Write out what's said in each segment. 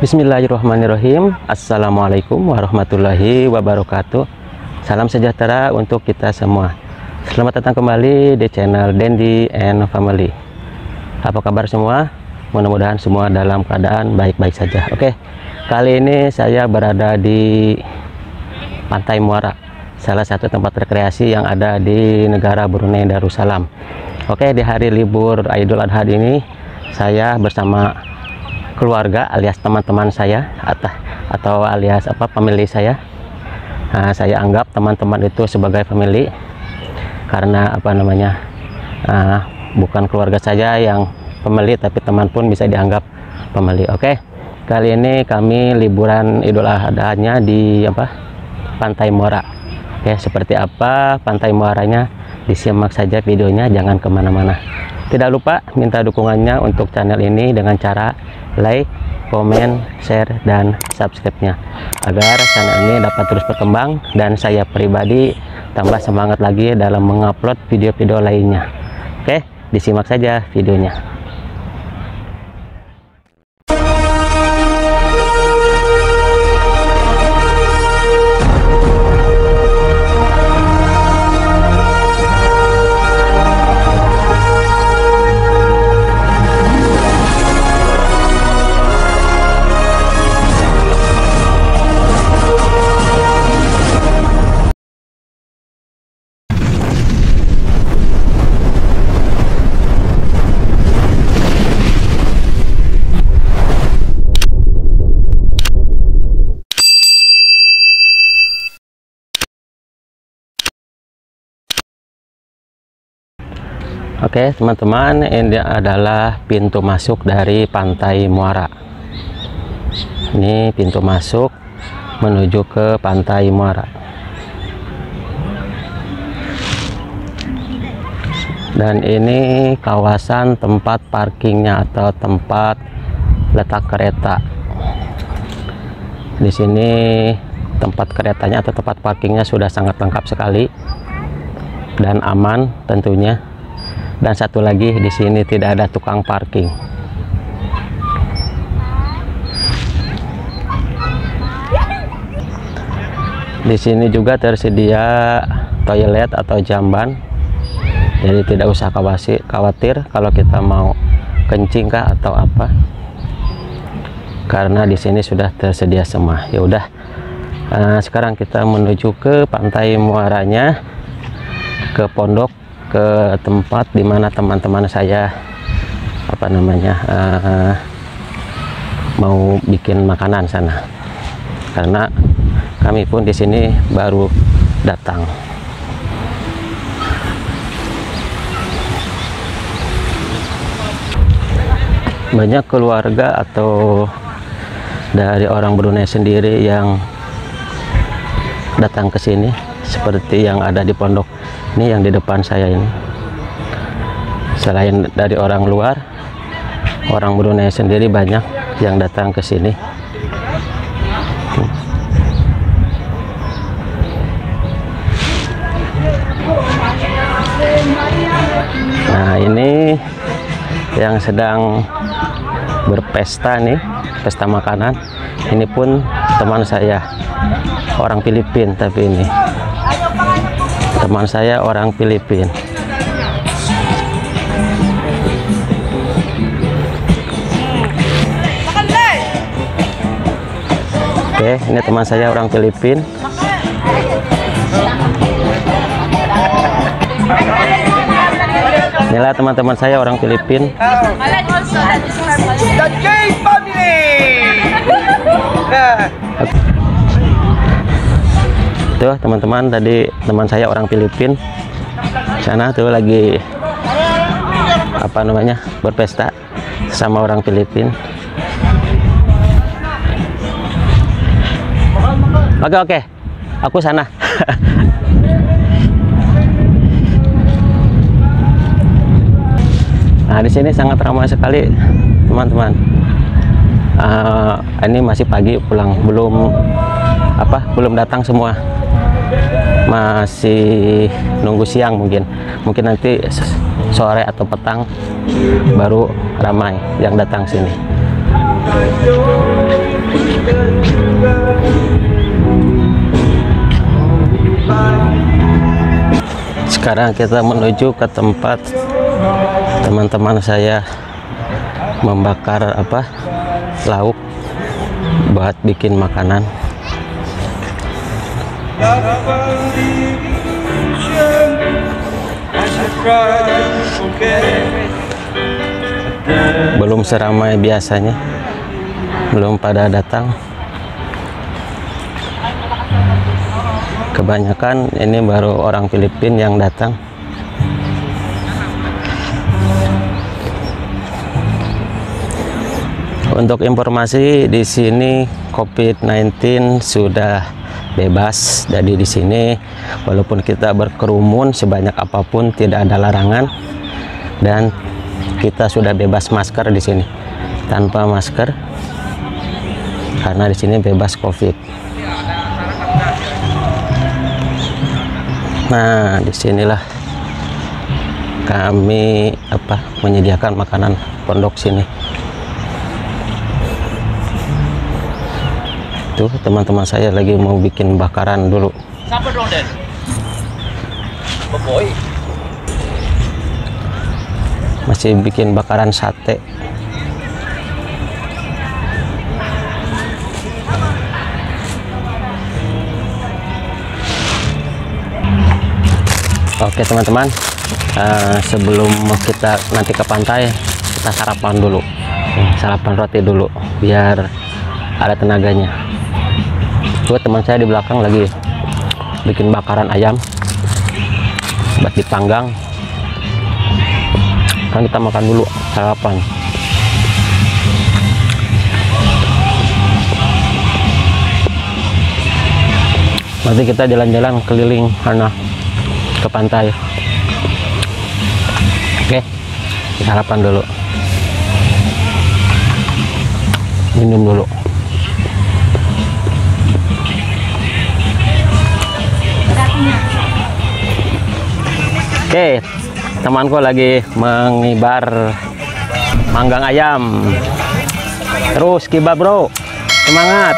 Bismillahirrahmanirrahim. Assalamualaikum warahmatullahi wabarakatuh. Salam sejahtera untuk kita semua. Selamat datang kembali di channel Dendi and Family. Apa kabar semua? Mudah-mudahan semua dalam keadaan baik-baik saja. Oke, kali ini saya berada di Pantai Muara, salah satu tempat rekreasi yang ada di negara Brunei Darussalam. Oke, di hari libur Idul Adha ini saya bersama keluarga alias teman-teman saya atau alias family saya. Nah, saya anggap teman-teman itu sebagai family karena bukan keluarga saja yang family, tapi teman pun bisa dianggap family. Oke, kali ini kami liburan Idul Adha-nya di Pantai Muara. Oke, seperti apa Pantai Muaranya, disimak saja videonya, jangan kemana-mana. Tidak lupa minta dukungannya untuk channel ini dengan cara like, komen, share, dan subscribe-nya agar channel ini dapat terus berkembang dan saya pribadi tambah semangat lagi dalam mengupload video-video lainnya. Oke, disimak saja videonya. Oke, teman-teman, ini adalah pintu masuk dari Pantai Muara. Ini pintu masuk menuju ke Pantai Muara. Dan ini kawasan tempat parkirnya atau tempat letak kereta. Di sini tempat keretanya atau tempat parkirnya sudah sangat lengkap sekali dan aman tentunya. Dan satu lagi, di sini tidak ada tukang parking. Di sini juga tersedia toilet atau jamban, jadi tidak usah khawatir kalau kita mau kencing kah atau apa, karena di sini sudah tersedia semua. Ya udah, sekarang kita menuju ke Pantai Muaranya, ke pondok, ke tempat dimana teman-teman saya mau bikin makanan sana, karena kami pun di sini baru datang. Banyak keluarga atau dari orang Brunei sendiri yang datang ke sini, seperti yang ada di pondok ini yang di depan saya ini. Selain dari orang luar, orang Brunei sendiri banyak yang datang ke sini. Nah, ini yang sedang berpesta nih, pesta makanan. Ini pun teman saya orang Filipina, tapi ini teman saya orang Filipina. Oke, ini teman saya orang Filipina. Inilah teman-teman saya orang Filipina. Tuh teman-teman, tadi teman saya orang Filipina sana tuh lagi berpesta sama orang Filipina. Oke, aku sana. Nah, di sini sangat ramai sekali teman-teman. Ini masih pagi, pulang belum datang semua, masih nunggu siang, mungkin nanti sore atau petang baru ramai yang datang sini. Sekarang kita menuju ke tempat teman-teman saya membakar lauk buat bikin makanan. Belum seramai biasanya, belum pada datang. Kebanyakan ini baru orang Filipina yang datang. Untuk informasi, di sini COVID-19 sudah bebas. Jadi di sini walaupun kita berkerumun sebanyak apapun tidak ada larangan, dan kita sudah bebas masker di sini. Tanpa masker karena di sini bebas COVID. Nah, disinilah kami menyediakan makanan pondok sini. Tuh, teman-teman saya lagi mau bikin bakaran dulu. Masih bikin bakaran sate. Oke teman-teman, sebelum kita nanti ke pantai, kita sarapan dulu, sarapan roti dulu biar ada tenaganya. Tuh teman saya di belakang lagi bikin bakaran ayam buat dipanggang. Kan kita makan dulu sarapan. Nanti kita jalan-jalan keliling karena ke pantai. Oke, sarapan dulu, minum dulu. Oke, temanku lagi mengibar panggang ayam. Terus kibab bro, semangat.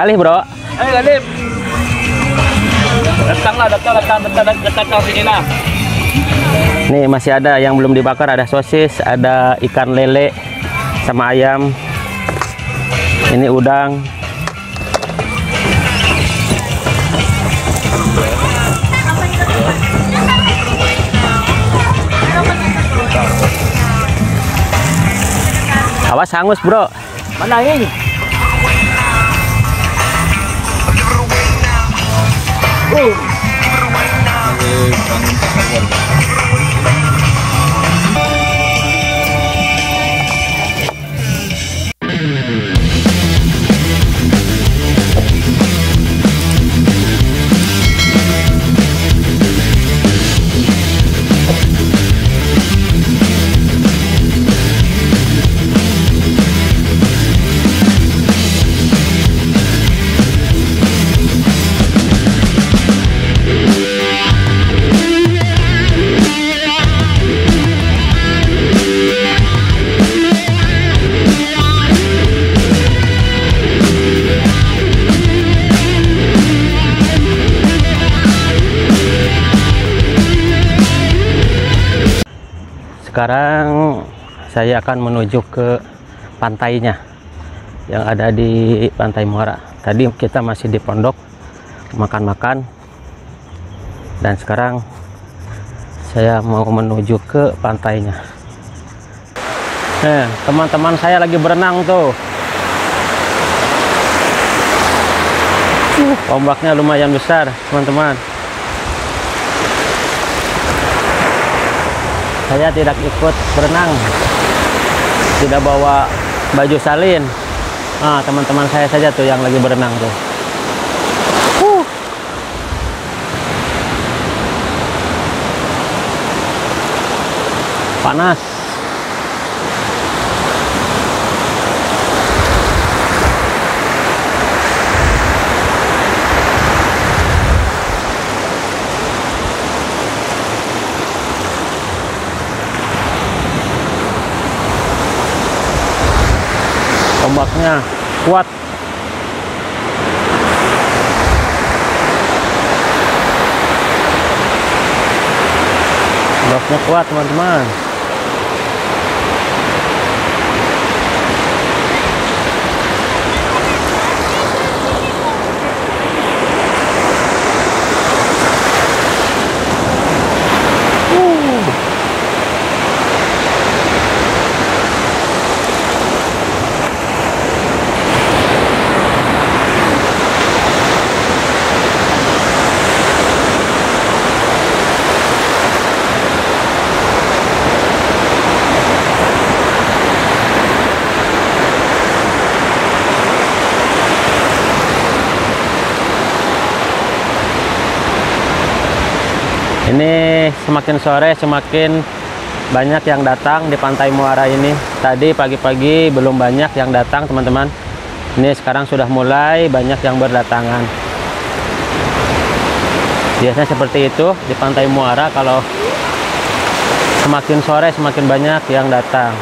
Alih bro, ayo Alif, datanglah, datang sini lah. Nih masih ada yang belum dibakar, ada sosis, ada ikan lele, sama ayam. Ini udang. Awas hangus bro. Mana ini? Sekarang saya akan menuju ke pantainya yang ada di Pantai Muara. Tadi kita masih di pondok makan-makan, dan sekarang saya mau menuju ke pantainya. Nah, teman-teman saya lagi berenang tuh. Ombaknya lumayan besar, teman-teman. Saya tidak ikut berenang, tidak bawa baju salin. Nah, teman-teman saya saja tuh yang lagi berenang tuh. Panas. ombaknya kuat. Ombaknya kuat, teman-teman. Ini semakin sore semakin banyak yang datang di Pantai Muara ini. Tadi pagi-pagi belum banyak yang datang, teman-teman. Ini sekarang sudah mulai banyak yang berdatangan. Biasanya seperti itu di Pantai Muara, kalau semakin sore semakin banyak yang datang.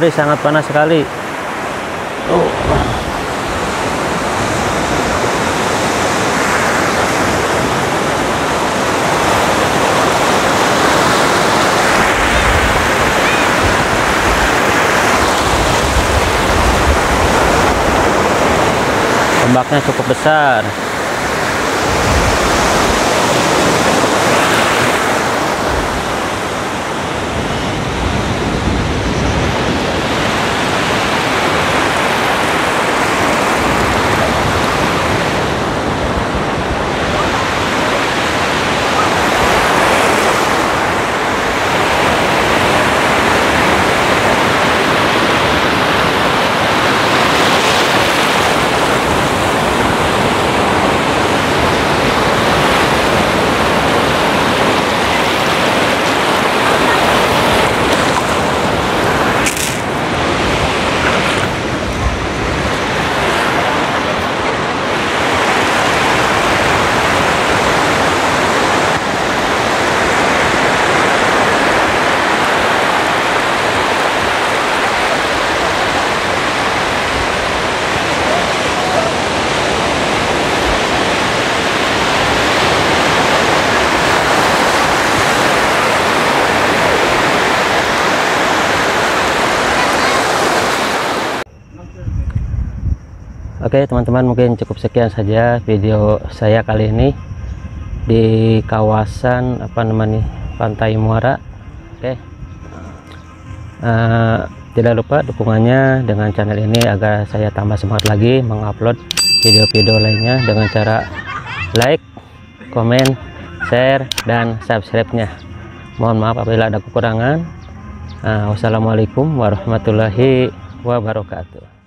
Hari sangat panas sekali. Ombaknya cukup besar. Oke, teman-teman, mungkin cukup sekian saja video saya kali ini di kawasan Pantai Muara. Oke, tidak lupa dukungannya dengan channel ini agar saya tambah semangat lagi mengupload video-video lainnya dengan cara like, komen, share, dan subscribe-nya. Mohon maaf apabila ada kekurangan. Wassalamualaikum warahmatullahi wabarakatuh.